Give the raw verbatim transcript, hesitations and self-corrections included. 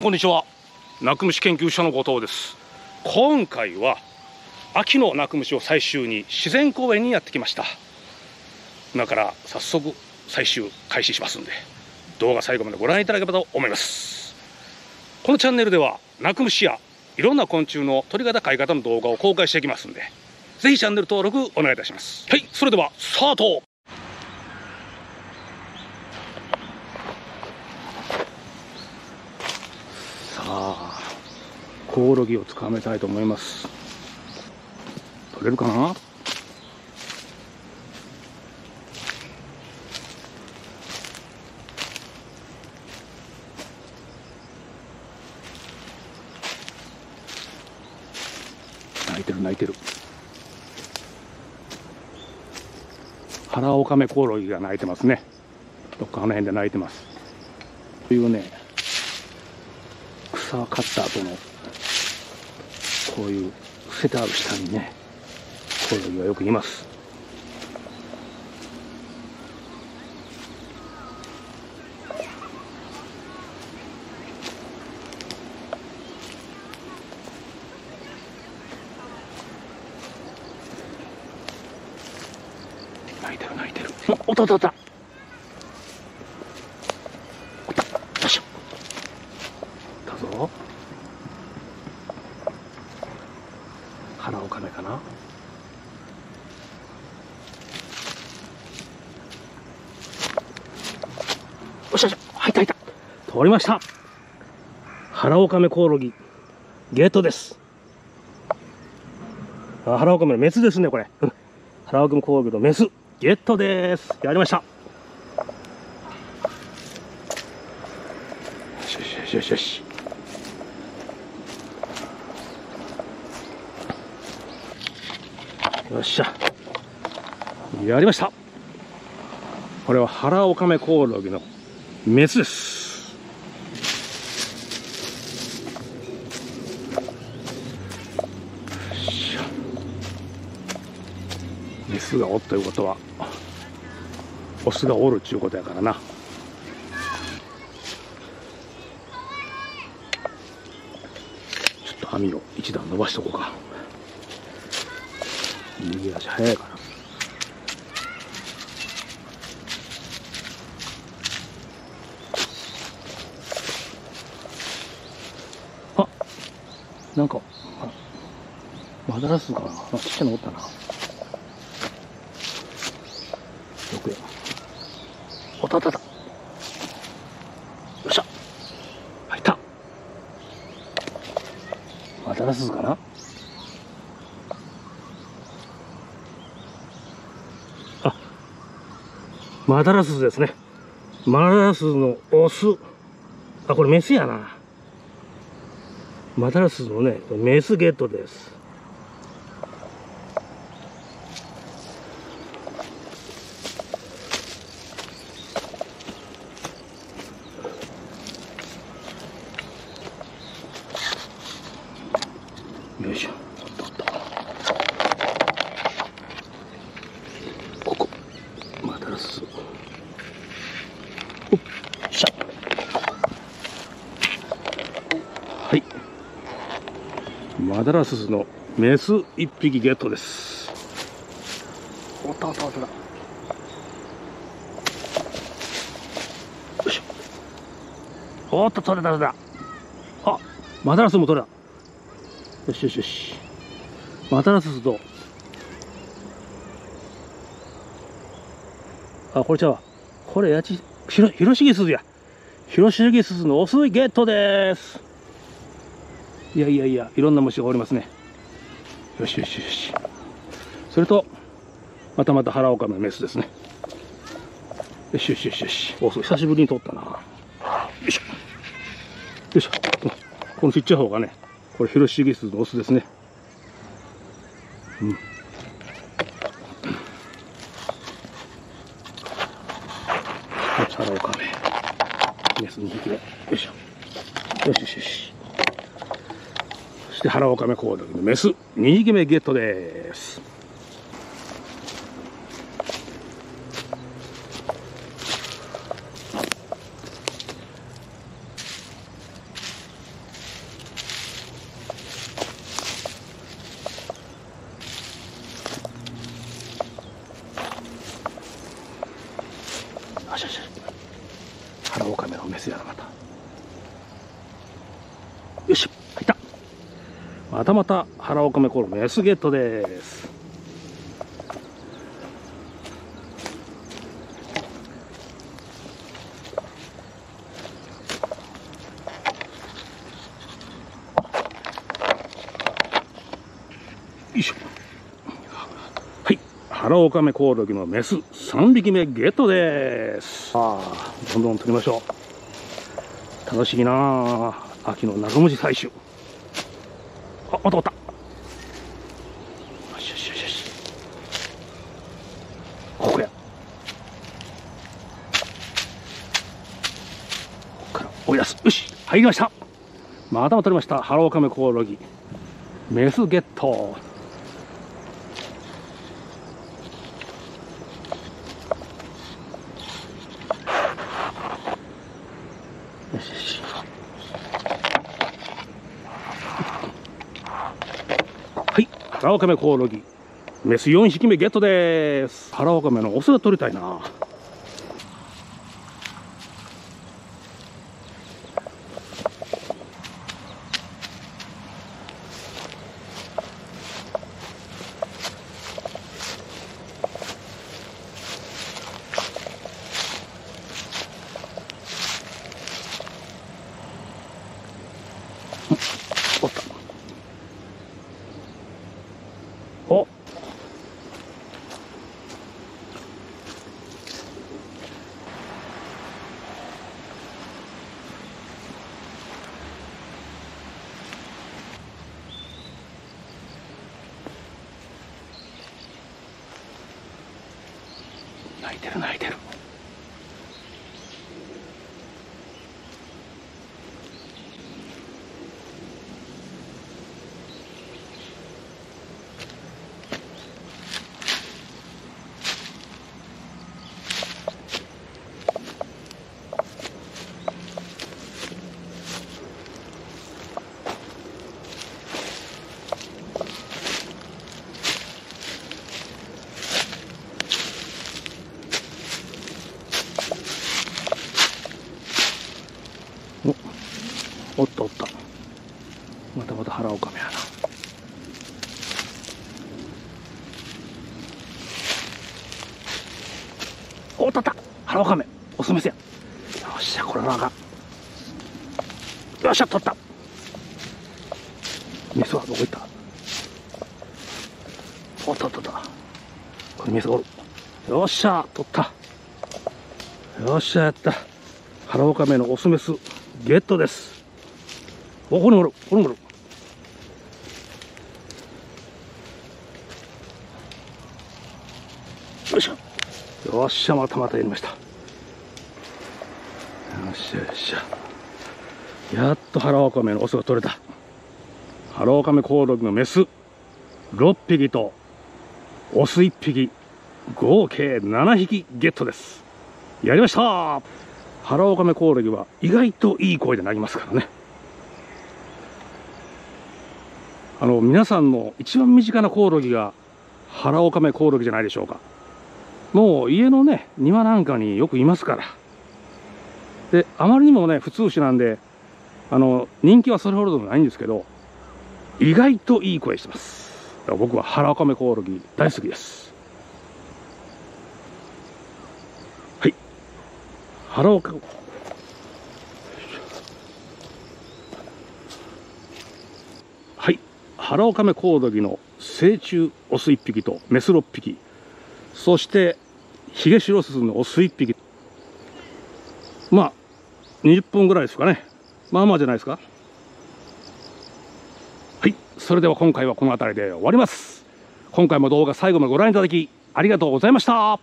こんにちは、鳴く虫研究所の後藤です。今回は秋の鳴く虫を採集に自然公園にやってきました。今から早速採集開始しますんで、動画最後までご覧いただければと思います。このチャンネルでは鳴く虫やいろんな昆虫の取り方飼い方の動画を公開していきますんで、ぜひチャンネル登録お願いいたします。はい、それではスタート。あー、コオロギをつかめたいと思います。取れるかな。鳴いてる鳴いてる。ハラオカメコオロギが鳴いてますね。どっかあの辺で鳴いてます。というね、草を刈った後のこういう伏せてある下にね、コオロギがよくいます。鳴いてる鳴いてる。おったおったおった。ハラオカメかな。おしゃおしゃ、入った入った。通りました。ハラオカメコオロギゲットです。あ、ハラオカメのメスですねこれ。うん、ハラオカメコオロギのメスゲットです。やりました。よしよしよしよし。よっしゃ、やりました。これはハラオカメコオロギのメスです。よっしゃ、メスがおるということはオスがおるっちゅうことやからな。ちょっと網を一段伸ばしとこうか。右足早いかな。あ、なんかマダラスかな。あ、ちっちゃいのおったな。よくや。おったおったおった。よっしゃ、入った。マダラスかな。マダラスですね。マダラスのオス。あ、これメスやな。マダラスのね、メスゲットです。よいしょ。おっとっと。ここ。マダラス。おっしゃ、はい、マダラスのメスいっぴきゲットです。おったおったおった。よいしょ。おっと、取れた取れた。あ、マダラスも取れた。よしよしよし。マダラスと、あ、これちゃうわ。これやちひろ、ひろしげすずや。ひろしげすずのオスゲットです。いやいやいや、いろんな虫がおりますね。よしよしよし。それと、またまたハラオカメのメスですね。よしよしよしよし。お、久しぶりに取ったな。よいしょ。よいしょ。このちっちゃい方がね、これひろしげすずのオスですね。うん。ハラオカメメスにひきめ。よいしょ。よしよしよし。そしてハラオカメコオロギのメスにひきめゲットです。よし、入った。またまた原おかめコールメスゲットです。よいしょ。はい、原オカメコオロギのメスさんびきめゲットです。ああ、どんどん取りましょう。楽しいなあ、秋の長文字採取。あ、またまた。よしよしよしよし。ここや。ここからおやす。よし、入りました。またも取りました。ハロオカメコオロギメスゲット。よしよし。ハラオカメコオロギメスよんひきめゲットです。ハラオカメのオスが取りたいな。おった。お、泣いてる泣いてる。おっとおっと、またまたハラオカメやな。おっとった、ハラオカメオスメスや。よっしゃ、これなんか、よっしゃ、取った。メスはどこ行った。おっとっとっと、これメスがおる。よっしゃ、取った。よっしゃ、やった。ハラオカメのオスメスゲットです。お、これもる、これもる。よっしゃ、よっしゃ、またまたやりました。よっしゃよっしゃ、やっとハラオカメのオスが取れた。ハラオカメコオロギのメスろっぴきとオスいっぴき、合計ななひきゲットです。やりました。ハラオカメコオロギは意外といい声で鳴きますからね。あの皆さんの一番身近なコオロギがハラオカメコオロギじゃないでしょうか。もう家のね、庭なんかによくいますから。で、あまりにもね、普通種なんで、あの人気はそれほどでもないんですけど、意外といい声してます。僕はハラオカメコオロギ大好きです。はい、ハラオカメハラオカメコオロギの成虫オスいっぴきとメスろっぴき、そしてヒゲシロスズのオスいっぴき、まあにじゅっぷんぐらいですかね。まあまあじゃないですか。はい、それでは今回はこの辺りで終わります。今回も動画最後までご覧いただきありがとうございました。